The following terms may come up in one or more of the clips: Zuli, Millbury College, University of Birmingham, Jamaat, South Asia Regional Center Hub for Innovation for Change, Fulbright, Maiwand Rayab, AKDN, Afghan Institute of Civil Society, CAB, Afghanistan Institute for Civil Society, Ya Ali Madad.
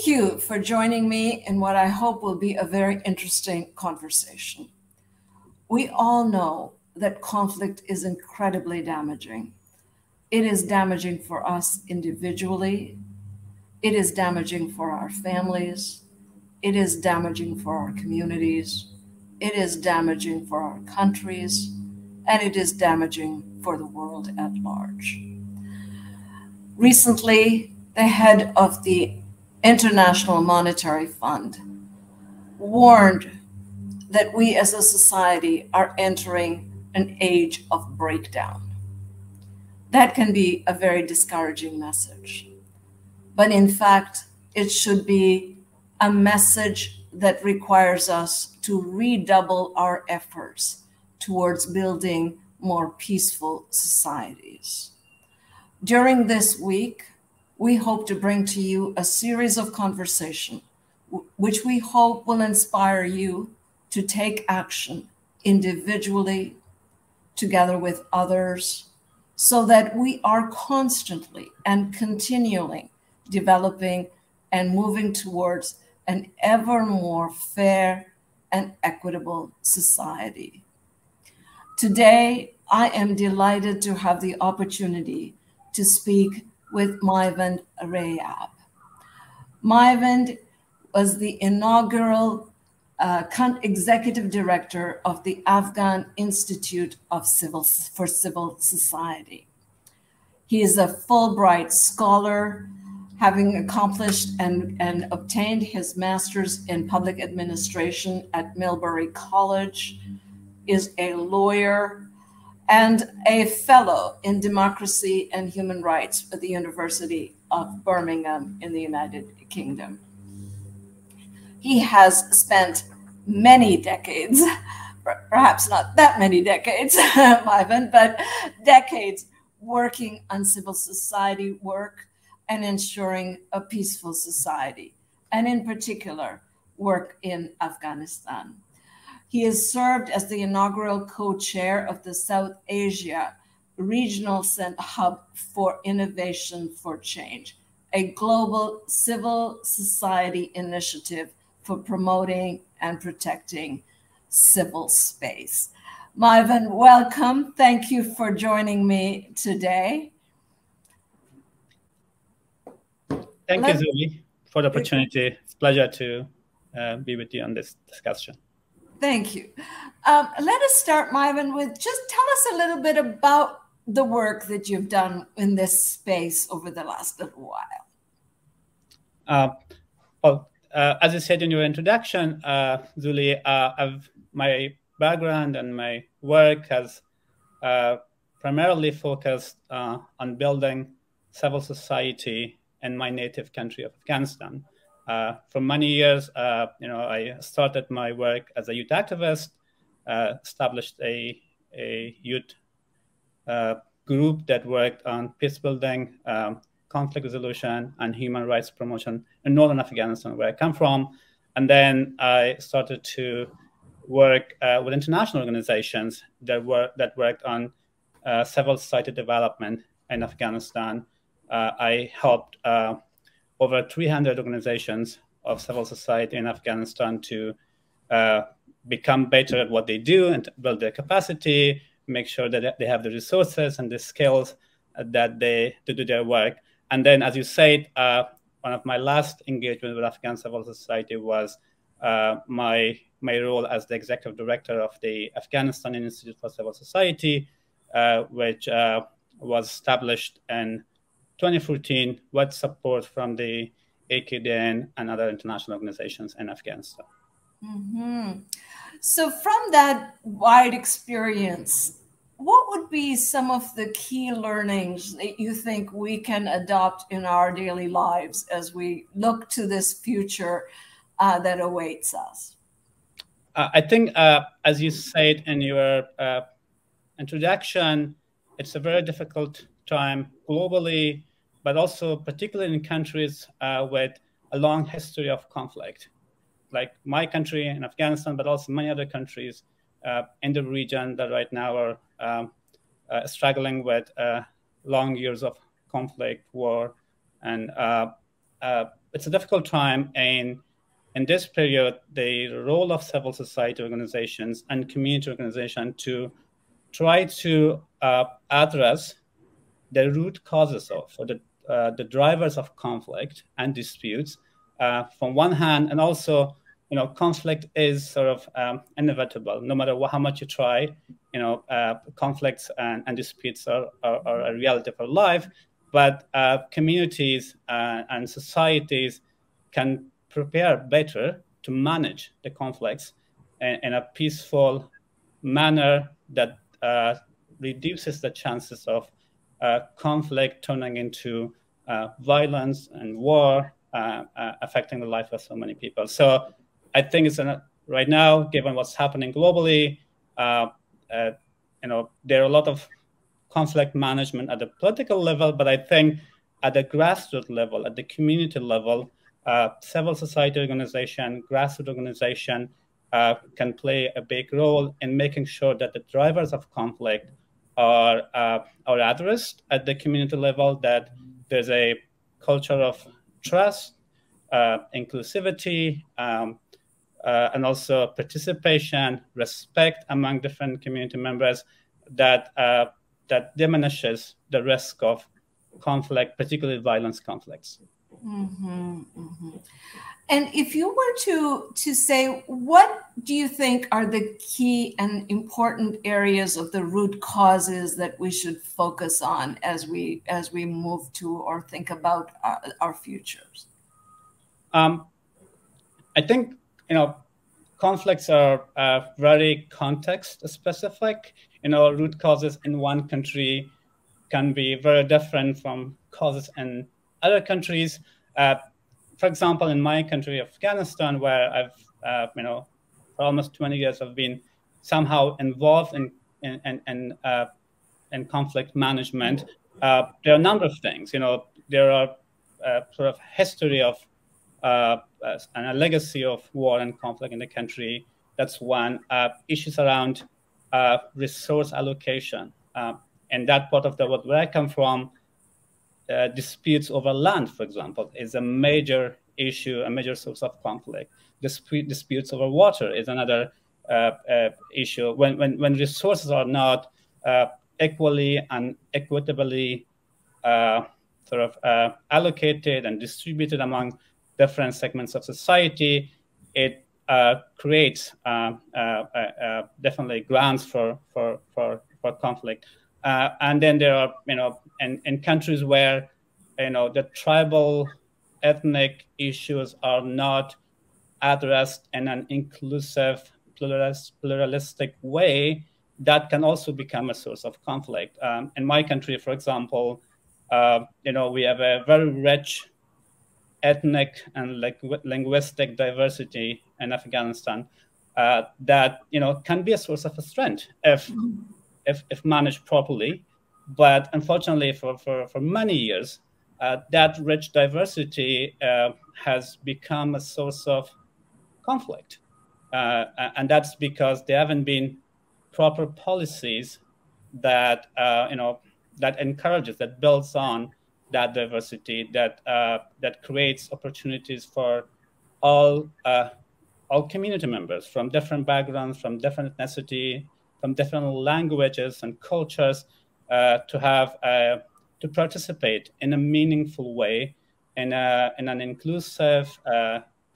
Thank you for joining me in what I hope will be a very interesting conversation. We all know that conflict is incredibly damaging. It is damaging for us individually. It is damaging for our families. It is damaging for our communities. It is damaging for our countries. And it is damaging for the world at large. Recently, the head of the International Monetary Fund warned that we as a society are entering an age of breakdown. That can be a very discouraging message. But in fact, it should be a message that requires us to redouble our efforts towards building more peaceful societies. During this week, we hope to bring to you a series of conversations which we hope will inspire you to take action individually, together with others, so that we are constantly and continually developing and moving towards an ever more fair and equitable society. Today, I am delighted to have the opportunity to speak with Maiwand Rayab. Maiwand was the inaugural executive director of the Afghan Institute for Civil Society. He is a Fulbright scholar, having accomplished and obtained his master's in public administration at Millbury College, is a lawyer, and a fellow in democracy and human rights at the University of Birmingham in the United Kingdom. He has spent many decades, perhaps not that many decades, but decades working on civil society work and ensuring a peaceful society, and in particular, work in Afghanistan. He has served as the inaugural co-chair of the South Asia Regional Center Hub for Innovation for Change, a global civil society initiative for promoting and protecting civil space. Maiwand, welcome. Thank you for joining me today. Thank you, Zuli, for the opportunity. It's a pleasure to be with you on this discussion. Thank you. Let us start, Maiwand, with just tell us a little bit about the work that you've done in this space over the last little while. As you said in your introduction, Zuli, my background and my work has primarily focused on building civil society in my native country of Afghanistan. For many years, I started my work as a youth activist, established a youth group that worked on peace building, conflict resolution, and human rights promotion in northern Afghanistan, where I come from. And then I started to work with international organizations that worked on civil society development in Afghanistan. I helped over 300 organizations of civil society in Afghanistan to become better at what they do and build their capacity, make sure that they have the resources and the skills that they to do their work. And then, as you said, one of my last engagements with Afghan civil society was my role as the executive director of the Afghanistan Institute for Civil Society, which was established in 2014 with support from the AKDN and other international organizations in Afghanistan. Mm-hmm. So from that wide experience, what would be some of the key learnings that you think we can adopt in our daily lives as we look to this future that awaits us? I think, as you said in your introduction, it's a very difficult time globally, but also particularly in countries with a long history of conflict, like my country in Afghanistan, but also many other countries in the region that right now are struggling with long years of conflict, war, and it's a difficult time, and in this period, the role of civil society organizations and community organizations to try to address the root causes of, or the drivers of conflict and disputes from one hand, and also, you know, conflict is sort of inevitable. No matter how much you try, you know, conflicts and disputes are a reality for life, but communities and societies can prepare better to manage the conflicts in a peaceful manner that reduces the chances of conflict turning into violence and war, affecting the life of so many people. So I think it's right now, given what's happening globally, you know, there are a lot of conflict management at the political level, but I think at the grassroots level, at the community level, civil society organization, grassroots organization can play a big role in making sure that the drivers of conflict are addressed at the community level, that there's a culture of trust, inclusivity, and also participation, respect among different community members that, that diminishes the risk of conflict, particularly violence conflicts. Mm-hmm, mm-hmm. And if you were to say, what do you think are the key and important areas of the root causes that we should focus on as we move to or think about our futures? I think, you know, conflicts are very context specific. You know, root causes in one country can be very different from causes in other countries. For example, in my country, Afghanistan, where I've, you know, for almost 20 years, I've been somehow involved in conflict management. There are a number of things, you know, there are sort of history of and a legacy of war and conflict in the country. That's one. Issues around resource allocation. And that part of the world where I come from, disputes over land, for example, is a major issue, a major source of conflict. Disputes over water is another issue. When resources are not equally and equitably sort of allocated and distributed among different segments of society, it creates definitely grounds for conflict. And then there are, you know, in countries where, you know, the tribal ethnic issues are not addressed in an inclusive, pluralistic way, that can also become a source of conflict. In my country, for example, you know, we have a very rich ethnic and linguistic diversity in Afghanistan that, you know, can be a source of strength if managed properly. But unfortunately, for many years, that rich diversity has become a source of conflict. And that's because there haven't been proper policies that, you know, that encourages, that builds on that diversity, that, that creates opportunities for all community members from different backgrounds, from different ethnicity, from different languages and cultures, to participate in a meaningful way in an inclusive,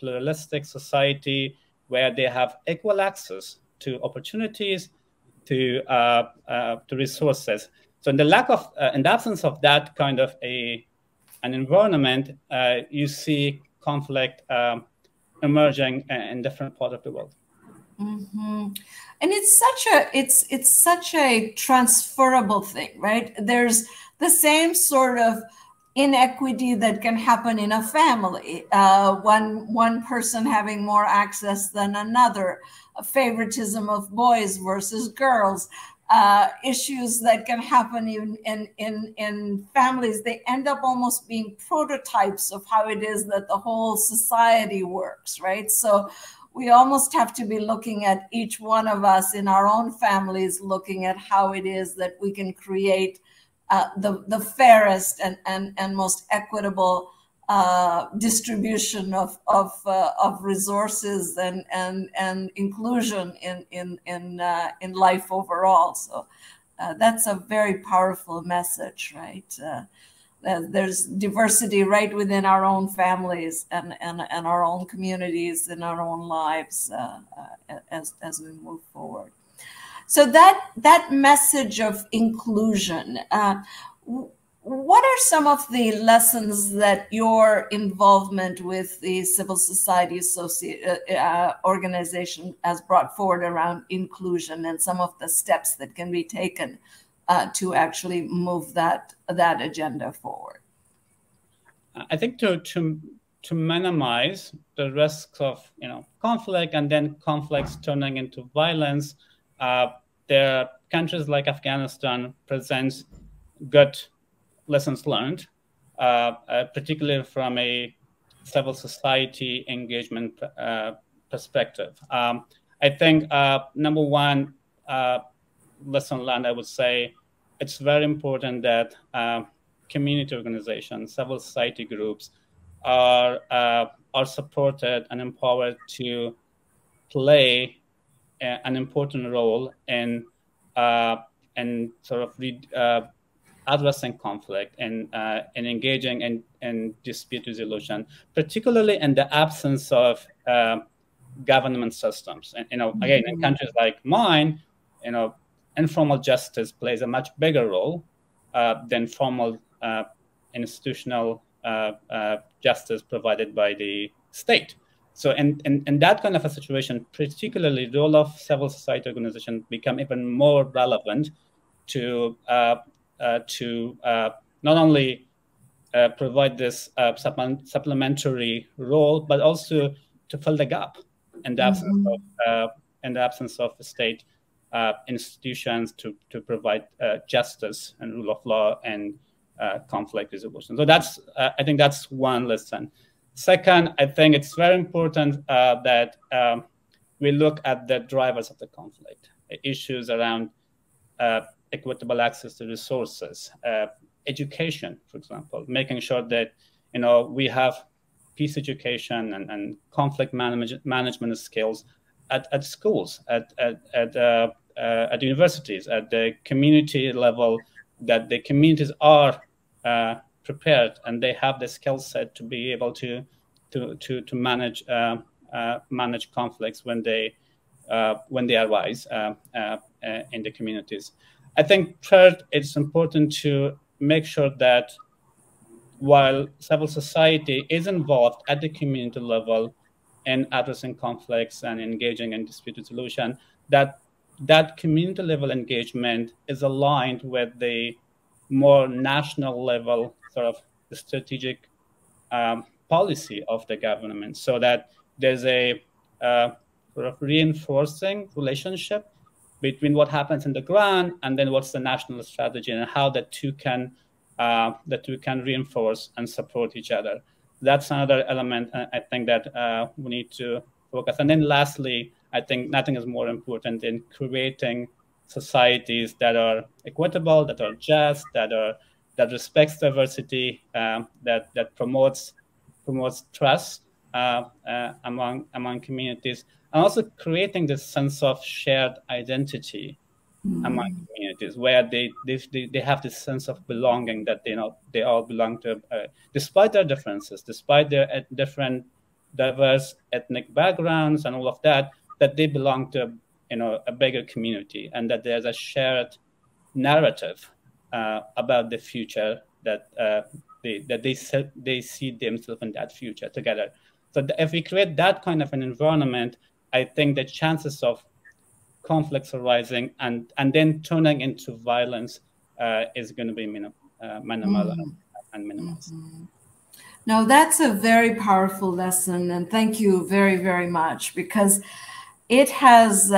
pluralistic society where they have equal access to opportunities, to resources. So, in the lack of, in the absence of that kind of an environment, you see conflict emerging in different parts of the world. Mm-hmm. And it's such a transferable thing, right? There's the same sort of inequity that can happen in a family. One person having more access than another, a favoritism of boys versus girls, issues that can happen in families. They end up almost being prototypes of how it is that the whole society works, right? So we almost have to be looking at each one of us in our own families, looking at how it is that we can create the fairest and most equitable distribution of resources and inclusion in life overall. So that's a very powerful message, right? There's diversity right within our own families and our own communities and our own lives as we move forward. So that message of inclusion. What are some of the lessons that your involvement with the civil society organization has brought forward around inclusion, and some of the steps that can be taken to actually move that agenda forward? I think to minimize the risks of conflict and then conflicts turning into violence, there are countries like Afghanistan presents good lessons learned, particularly from a civil society engagement perspective. I think number one lesson learned, I would say, it's very important that community organizations, civil society groups are supported and empowered to play an important role in sort of addressing conflict and engaging in dispute resolution, particularly in the absence of government systems. And again, in countries like mine, informal justice plays a much bigger role than formal institutional justice provided by the state. So in that kind of a situation, particularly the role of civil society organizations become even more relevant to not only provide this supplementary role, but also to fill the gap in the absence of the state institutions to provide justice and rule of law and conflict resolution. So that's I think that's one lesson. Second, I think it's very important that we look at the drivers of the conflict, issues around equitable access to resources, education, for example, making sure that we have peace education and conflict management skills at schools, at universities, at the community level, that the communities are prepared and they have the skill set to be able to manage manage conflicts when they arise in the communities. I think third, it's important to make sure that while civil society is involved at the community level in addressing conflicts and engaging in dispute resolution, that community level engagement is aligned with the more national level sort of strategic policy of the government, so that there's a sort of reinforcing relationship between what happens in the ground and then what's the national strategy, and how the two can reinforce and support each other. That's another element I think that we need to focus. And then lastly, I think nothing is more important than creating societies that are equitable, that are just, that respects diversity, that promotes trust among communities, and also creating this sense of shared identity among communities, where they have this sense of belonging, that they all belong to, despite their differences, despite their different diverse ethnic backgrounds and all of that, that they belong to a bigger community, and that there's a shared narrative about the future, that they see themselves in that future together. So if we create that kind of an environment, I think the chances of conflicts arising and then turning into violence is going to be minimal and minimized. No, that's a very powerful lesson, and thank you very, very much, because it has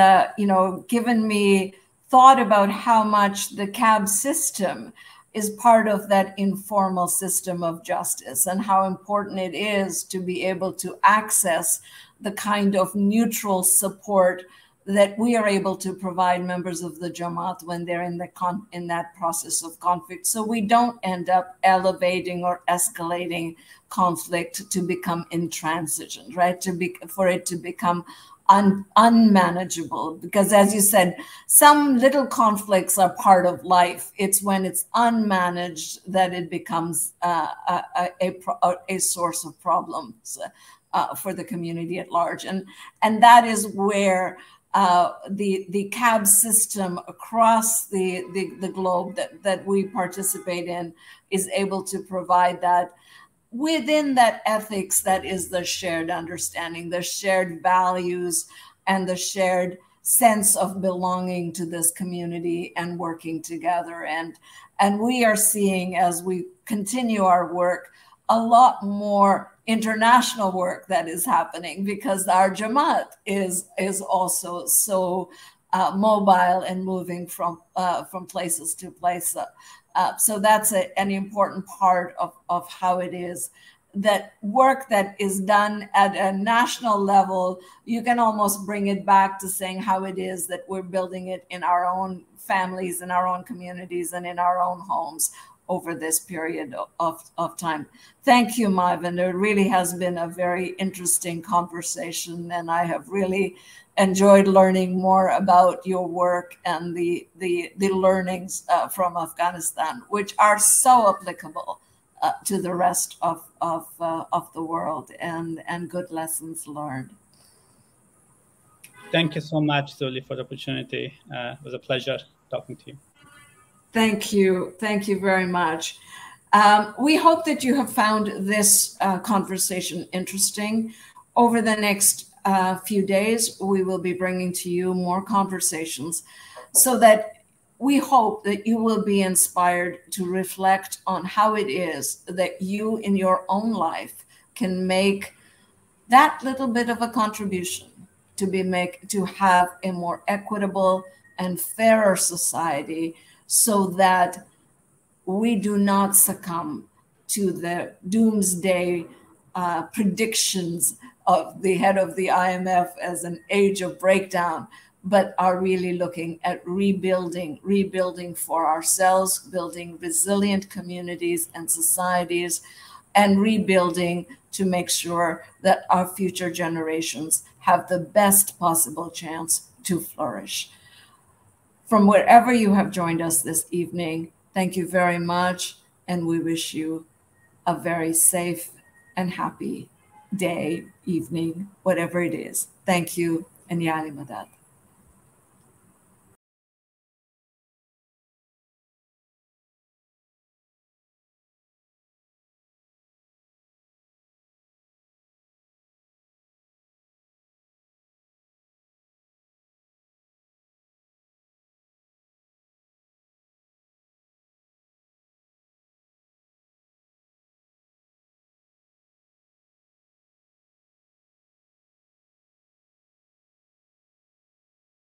given me thought about how much the CAB system is part of that informal system of justice, and how important it is to be able to access the kind of neutral support that we are able to provide members of the Jamaat when they're in that process of conflict, so we don't end up elevating or escalating conflict to become intransigent, right? For it to become unmanageable, because as you said, some little conflicts are part of life. It's when it's unmanaged that it becomes a source of problems for the community at large, and that is where the CAB system across the globe that we participate in is able to provide that, within that ethics that is the shared understanding, the shared values, and the shared sense of belonging to this community and working together. And we are seeing, as we continue our work, a lot more international work that is happening, because our Jamaat is also so mobile and moving from places to place. So that's an important part of how it is that work that is done at a national level, you can almost bring it back to saying how it is that we're building it in our own families, in our own communities, and in our own homes over this period of time. Thank you, Maiwand. It really has been a very interesting conversation, and I have really enjoyed learning more about your work and the learnings from Afghanistan, which are so applicable to the rest of the world, and good lessons learned. Thank you so much, Zuli, for the opportunity. It was a pleasure talking to you. Thank you. Thank you very much. We hope that you have found this conversation interesting. Over the next few days, we will be bringing to you more conversations, so that we hope that you will be inspired to reflect on how it is that you in your own life can make that little bit of a contribution to have a more equitable and fairer society, so that we do not succumb to the doomsday predictions of the head of the IMF as an age of breakdown, but are really looking at rebuilding for ourselves, building resilient communities and societies, and rebuilding to make sure that our future generations have the best possible chance to flourish. From wherever you have joined us this evening, thank you very much, and we wish you a very safe and happy day, evening, whatever it is. Thank you, and Ya Ali Madad.